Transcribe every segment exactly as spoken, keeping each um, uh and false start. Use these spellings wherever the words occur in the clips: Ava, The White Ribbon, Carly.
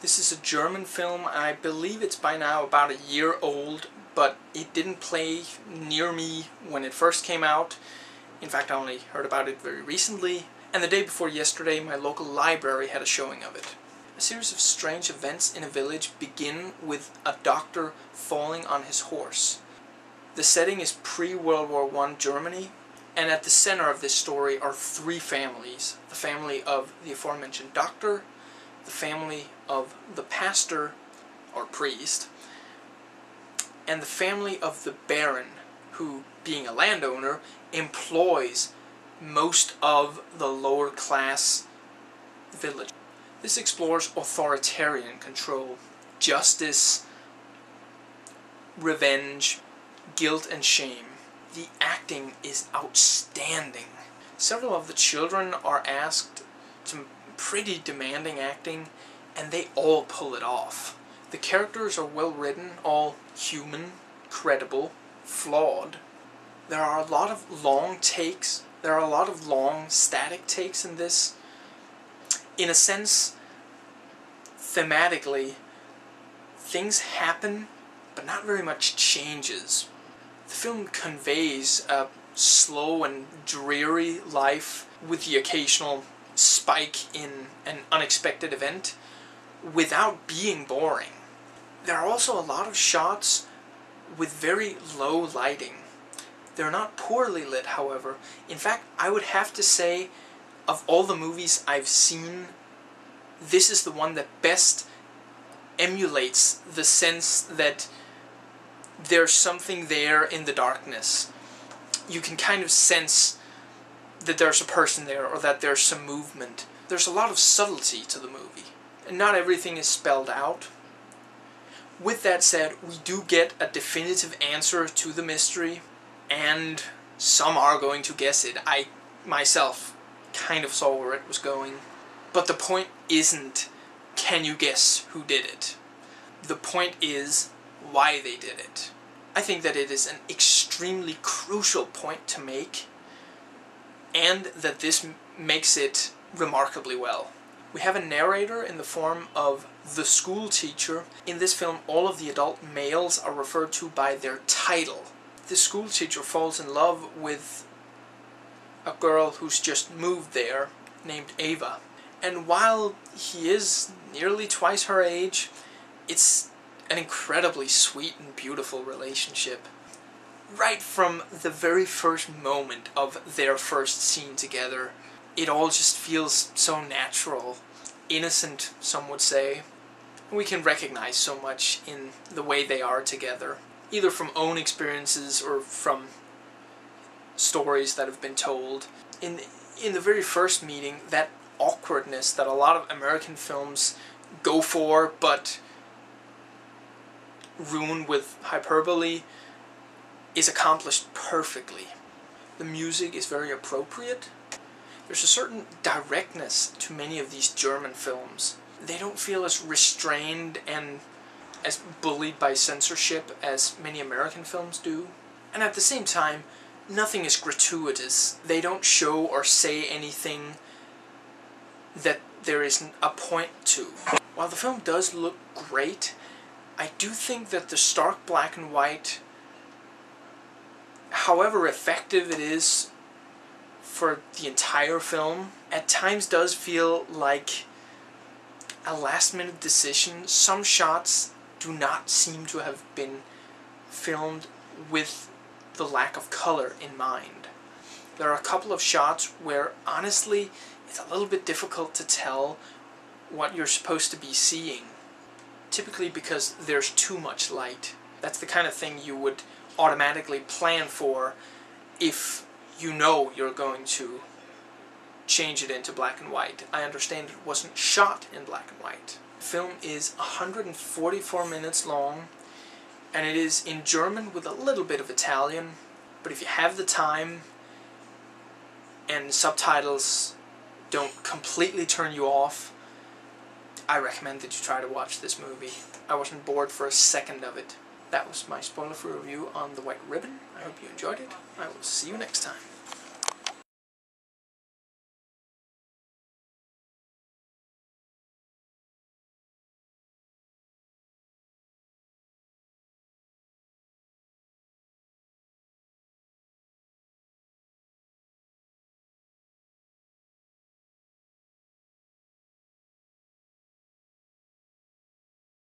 This is a German film, and I believe it's by now about a year old, but it didn't play near me when it first came out. In fact, I only heard about it very recently, and the day before yesterday my local library had a showing of it. A series of strange events in a village begin with a doctor falling on his horse. The setting is pre-World War One Germany, and at the center of this story are three families. The family of the aforementioned doctor, the family of the pastor, or priest, and the family of the baron, who, being a landowner, employs most of the lower class village. This explores authoritarian control, justice, revenge, guilt and shame. The acting is outstanding. Several of the children are asked some pretty demanding acting, and they all pull it off. The characters are well written, all human, credible, flawed. There are a lot of long takes. There are a lot of long static takes in this. In a sense, thematically, things happen, but not very much changes. The film conveys a slow and dreary life with the occasional spike in an unexpected event without being boring. There are also a lot of shots with very low lighting. They're not poorly lit, however. In fact, I would have to say, of all the movies I've seen, this is the one that best emulates the sense that there's something there in the darkness. You can kind of sense that there's a person there, or that there's some movement. There's a lot of subtlety to the movie, and not everything is spelled out. With that said, we do get a definitive answer to the mystery, and some are going to guess it. I, myself, kind of saw where it was going. But the point isn't, can you guess who did it? The point is, why they did it. I think that it is an extremely crucial point to make, and that this makes it remarkably well. We have a narrator in the form of the school teacher. In this film, all of the adult males are referred to by their title. The school teacher falls in love with a girl who's just moved there, named Ava. And while he is nearly twice her age, it's an incredibly sweet and beautiful relationship. Right from the very first moment of their first scene together, it all just feels so natural, innocent, some would say. We can recognize so much in the way they are together, either from own experiences or from stories that have been told. In, in the very first meeting, that awkwardness that a lot of American films go for, but ruin with hyperbole, is accomplished perfectly. The music is very appropriate. There's a certain directness to many of these German films. They don't feel as restrained and as bullied by censorship as many American films do. And at the same time, nothing is gratuitous. They don't show or say anything that there isn't a point to. While the film does look great, I do think that the stark black and white, however effective it is for the entire film, at times does feel like a last-minute decision. Some shots do not seem to have been filmed with the lack of color in mind. There are a couple of shots where, honestly, it's a little bit difficult to tell what you're supposed to be seeing, typically because there's too much light. That's the kind of thing you would automatically plan for if you know you're going to change it into black and white. I understand it wasn't shot in black and white. The film is one hundred forty-four minutes long, and it is in German with a little bit of Italian, but if you have the time and subtitles don't completely turn you off, I recommend that you try to watch this movie. I wasn't bored for a second of it. That was my spoiler-free review on The White Ribbon. I hope you enjoyed it. I will see you next time.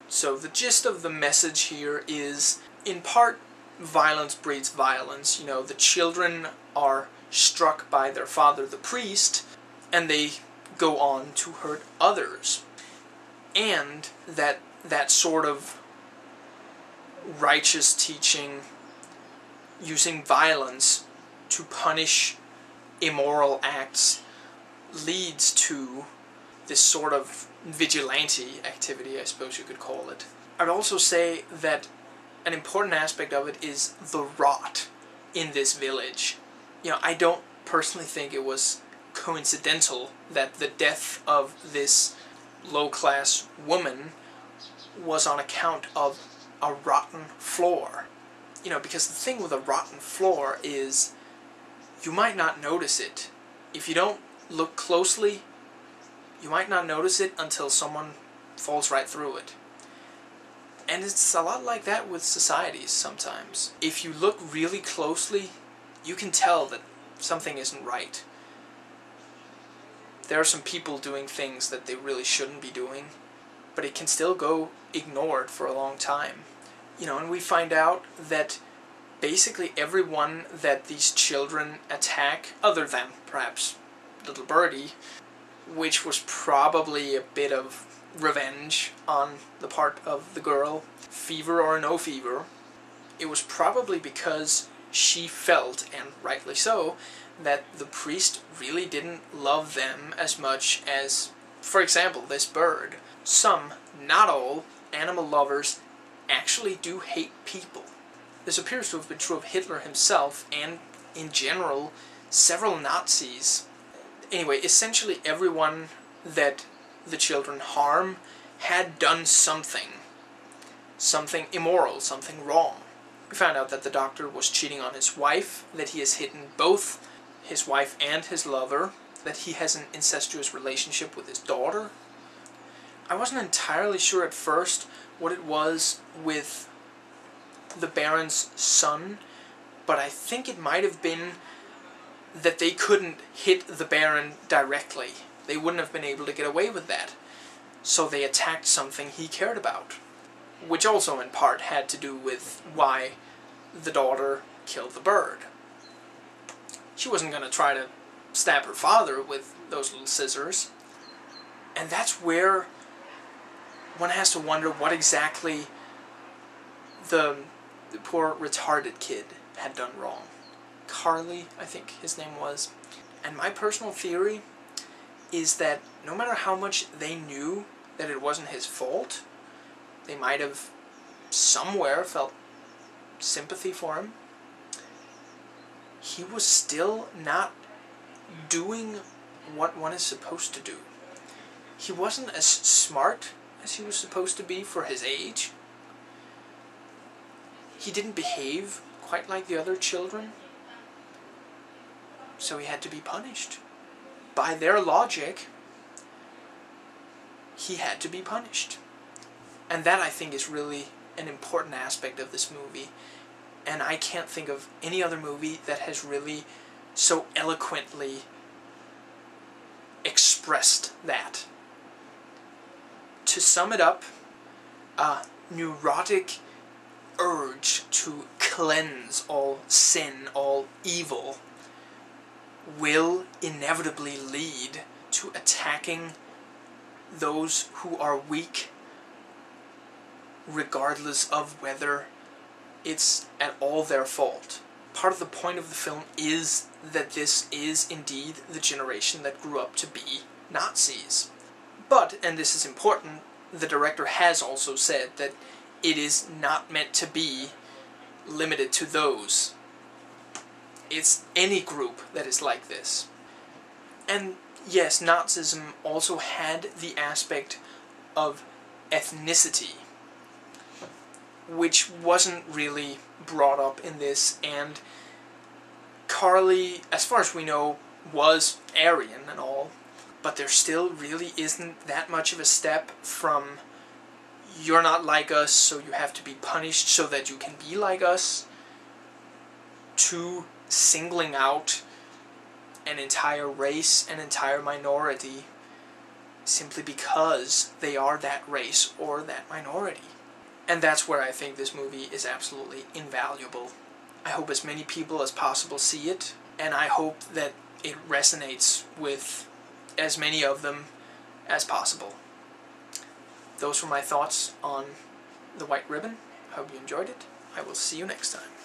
So the gist of the message here is, in part, violence breeds violence. You know, the children are struck by their father, the priest, and they go on to hurt others. And that that sort of righteous teaching, using violence to punish immoral acts, leads to this sort of vigilante activity, I suppose you could call it. I'd also say that an important aspect of it is the rot in this village. You know, I don't personally think it was coincidental that the death of this low-class woman was on account of a rotten floor. You know, because the thing with a rotten floor is you might not notice it. If you don't look closely, you might not notice it until someone falls right through it. And it's a lot like that with societies sometimes. If you look really closely, you can tell that something isn't right. There are some people doing things that they really shouldn't be doing, but it can still go ignored for a long time. You know, and we find out that basically everyone that these children attack, other than perhaps Little Birdie, which was probably a bit of revenge on the part of the girl, fever or no fever, it was probably because she felt, and rightly so, that the priest really didn't love them as much as, for example, this bird. Some, not all, animal lovers actually do hate people. This appears to have been true of Hitler himself, and, in general, several Nazis. Anyway, essentially everyone that the children harm had done something. Something immoral, something wrong. We found out that the doctor was cheating on his wife, that he has hidden both his wife and his lover, that he has an incestuous relationship with his daughter. I wasn't entirely sure at first what it was with the Baron's son, but I think it might have been that they couldn't hit the Baron directly. They wouldn't have been able to get away with that. So they attacked something he cared about, which also in part had to do with why the daughter killed the bird. She wasn't going to try to stab her father with those little scissors. And that's where one has to wonder what exactly the, the poor retarded kid had done wrong. Carly, I think his name was. And my personal theory is that no matter how much they knew that it wasn't his fault, they might have somewhere felt sympathy for him. He was still not doing what one is supposed to do. He wasn't as smart as he was supposed to be for his age. He didn't behave quite like the other children. So he had to be punished. By their logic, he had to be punished. And that, I think, is really an important aspect of this movie. And I can't think of any other movie that has really so eloquently expressed that. To sum it up, a neurotic urge to cleanse all sin, all evil, will inevitably lead to attacking those who are weak, regardless of whether it's at all their fault. Part of the point of the film is that this is indeed the generation that grew up to be Nazis. But, and this is important, the director has also said that it is not meant to be limited to those. It's any group that is like this. And yes, Nazism also had the aspect of ethnicity, which wasn't really brought up in this, and Carly, as far as we know, was Aryan and all, but there still really isn't that much of a step from you're not like us, so you have to be punished so that you can be like us, to singling out an entire race, an entire minority, simply because they are that race or that minority. And that's where I think this movie is absolutely invaluable. I hope as many people as possible see it, and I hope that it resonates with as many of them as possible. Those were my thoughts on The White Ribbon. I hope you enjoyed it. I will see you next time.